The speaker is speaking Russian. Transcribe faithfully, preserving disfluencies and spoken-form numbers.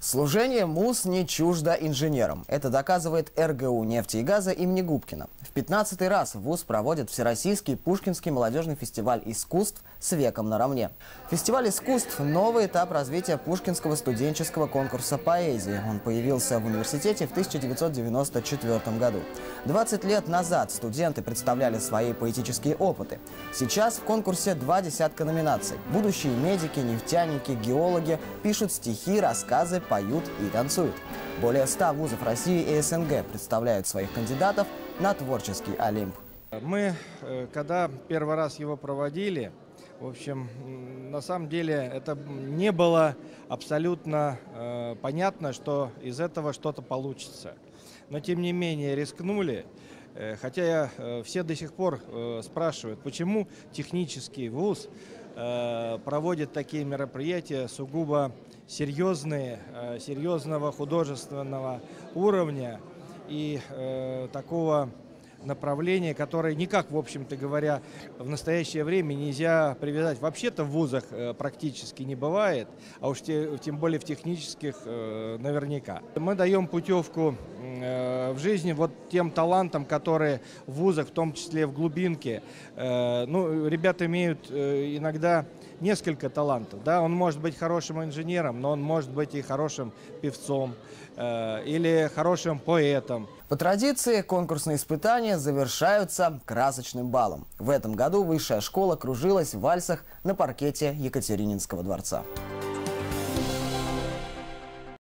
Служение МУС не чуждо инженерам. Это доказывает эр гэ у «Нефти и газа» имени Губкина. В пятнадцатый раз вуз проводит Всероссийский Пушкинский молодежный фестиваль искусств «С веком наравне». Фестиваль искусств – новый этап развития Пушкинского студенческого конкурса поэзии. Он появился в университете в тысяча девятьсот девяносто четвёртом году. двадцать лет назад студенты представляли свои поэтические опыты. Сейчас в конкурсе два десятка номинаций. Будущие медики, нефтяники, геологи пишут стихи, рассказы, поют и танцуют. Более ста вузов России и эс эн гэ представляют своих кандидатов на творческий Олимп. Мы, когда первый раз его проводили, в общем, на самом деле это не было абсолютно э, понятно, что из этого что-то получится. Но тем не менее рискнули. Хотя все до сих пор спрашивают, почему технический вуз проводит такие мероприятия сугубо серьезные, серьезного художественного уровня и такого направления, которое никак, в общем-то говоря, в настоящее время нельзя привязать. Вообще-то в вузах практически не бывает, а уж тем более в технических наверняка. Мы даем путевку в жизни вот тем талантам, которые в вузах, в том числе в глубинке. Ну, ребята имеют иногда несколько талантов. Да? Он может быть хорошим инженером, но он может быть и хорошим певцом или хорошим поэтом. По традиции конкурсные испытания завершаются красочным балом. В этом году высшая школа кружилась в вальсах на паркете Екатерининского дворца.